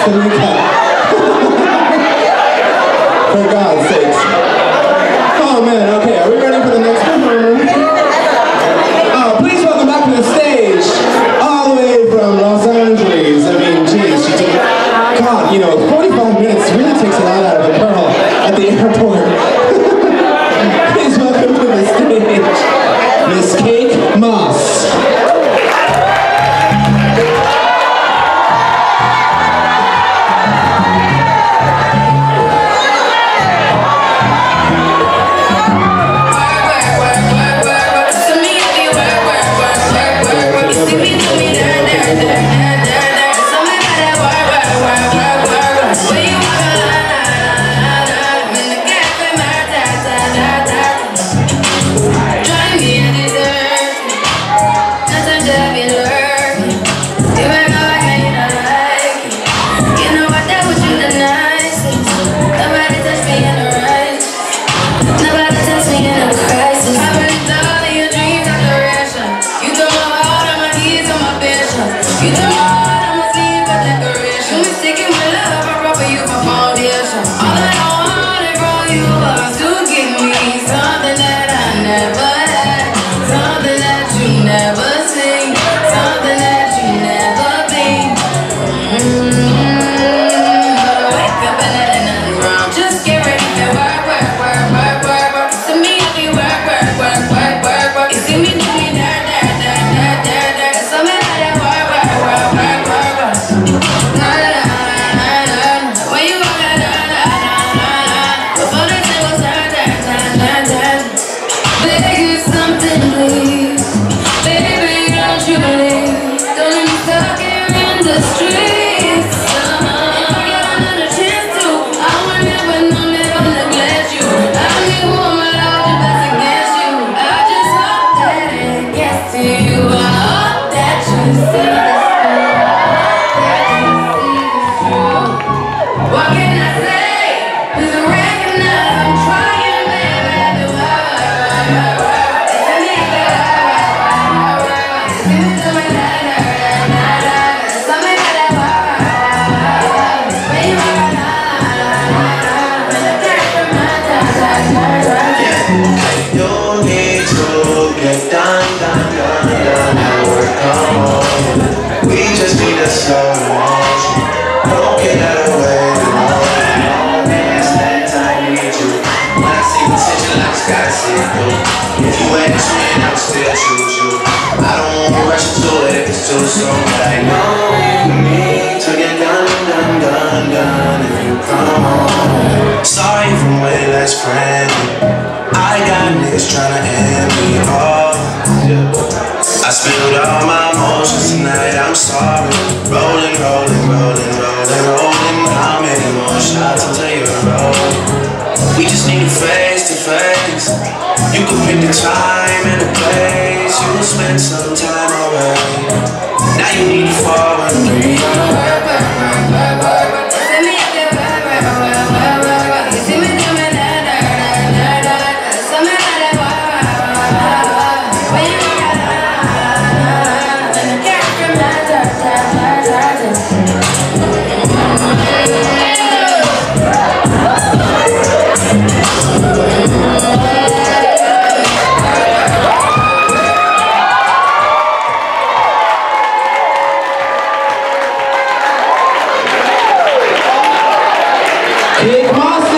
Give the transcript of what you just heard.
less than you can. For God's sakes. Oh man, okay, are we ready for the next performer? Please welcome back to the stage, all the way from Los Angeles. I mean, geez, she took it. God, you know, 45 minutes really takes a lot out of a girl at the airport. Please welcome to the stage, Miss Cake Moss. Cake Moss.